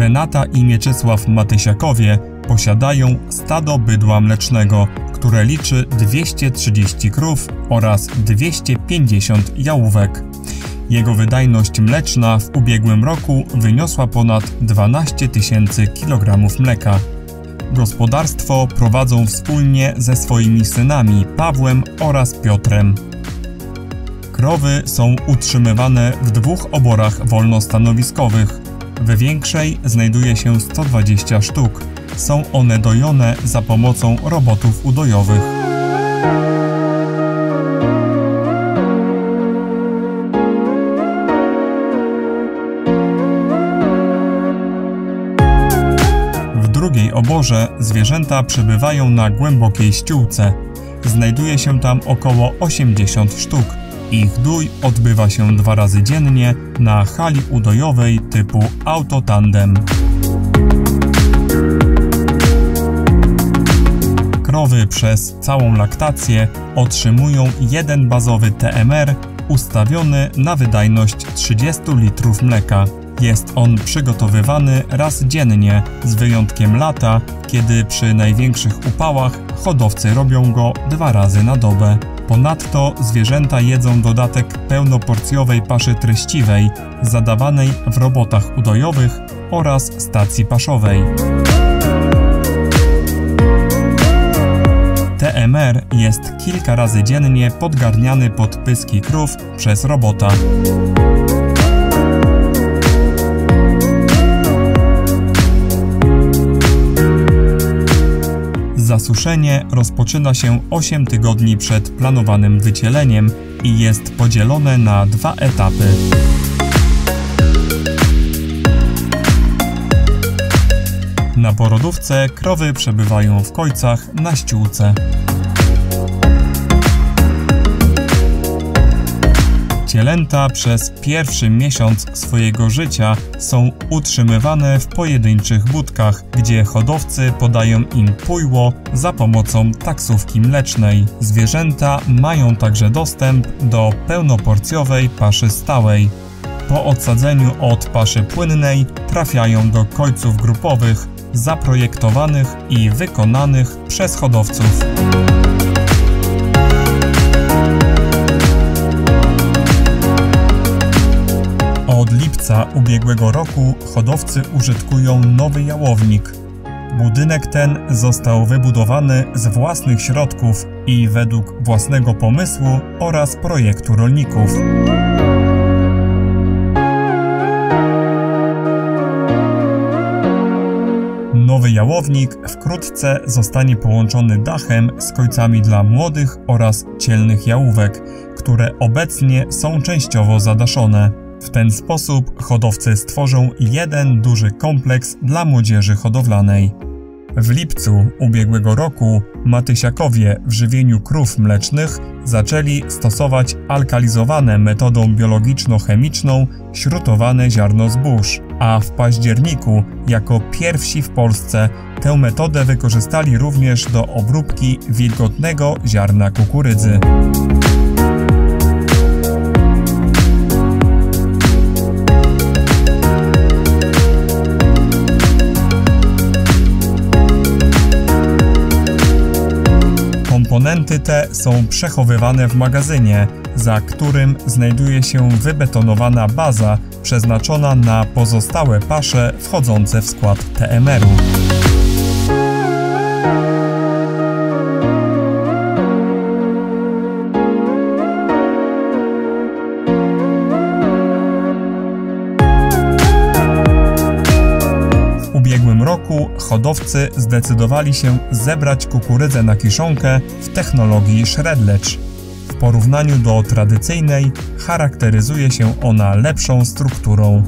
Renata i Mieczysław Matysiakowie posiadają stado bydła mlecznego, które liczy 230 krów oraz 250 jałówek. Jego wydajność mleczna w ubiegłym roku wyniosła ponad 12 tysięcy kg mleka. Gospodarstwo prowadzą wspólnie ze swoimi synami Pawłem oraz Piotrem. Krowy są utrzymywane w dwóch oborach wolnostanowiskowych. W większej znajduje się 120 sztuk. Są one dojone za pomocą robotów udojowych. W drugiej oborze zwierzęta przebywają na głębokiej ściółce. Znajduje się tam około 80 sztuk. Ich dój odbywa się 2 razy dziennie na hali udojowej typu autotandem. Krowy przez całą laktację otrzymują jeden bazowy TMR ustawiony na wydajność 30 litrów mleka. Jest on przygotowywany raz dziennie, z wyjątkiem lata, kiedy przy największych upałach hodowcy robią go 2 razy na dobę. Ponadto zwierzęta jedzą dodatek pełnoporcjowej paszy treściwej, zadawanej w robotach udojowych oraz stacji paszowej. TMR jest kilka razy dziennie podgarniany pod pyski krów przez robota. Zasuszenie rozpoczyna się 8 tygodni przed planowanym wycieleniem i jest podzielone na 2 etapy. Na porodówce krowy przebywają w kojcach na ściółce. Cielęta przez pierwszy miesiąc swojego życia są utrzymywane w pojedynczych budkach, gdzie hodowcy podają im pójło za pomocą taksówki mlecznej. Zwierzęta mają także dostęp do pełnoporcjowej paszy stałej. Po odsadzeniu od paszy płynnej trafiają do kojców grupowych, zaprojektowanych i wykonanych przez hodowców. Od lipca ubiegłego roku hodowcy użytkują nowy jałownik. Budynek ten został wybudowany z własnych środków i według własnego pomysłu oraz projektu rolników. Nowy jałownik wkrótce zostanie połączony dachem z kojcami dla młodych oraz cielnych jałówek, które obecnie są częściowo zadaszone. W ten sposób hodowcy stworzą jeden duży kompleks dla młodzieży hodowlanej. W lipcu ubiegłego roku Matysiakowie w żywieniu krów mlecznych zaczęli stosować alkalizowane metodą biologiczno-chemiczną śrutowane ziarno zbóż, a w październiku jako pierwsi w Polsce tę metodę wykorzystali również do obróbki wilgotnego ziarna kukurydzy. Komponenty te są przechowywane w magazynie, za którym znajduje się wybetonowana baza przeznaczona na pozostałe pasze wchodzące w skład TMR-u. W tym roku hodowcy zdecydowali się zebrać kukurydzę na kiszonkę w technologii Shredlage. W porównaniu do tradycyjnej charakteryzuje się ona lepszą strukturą.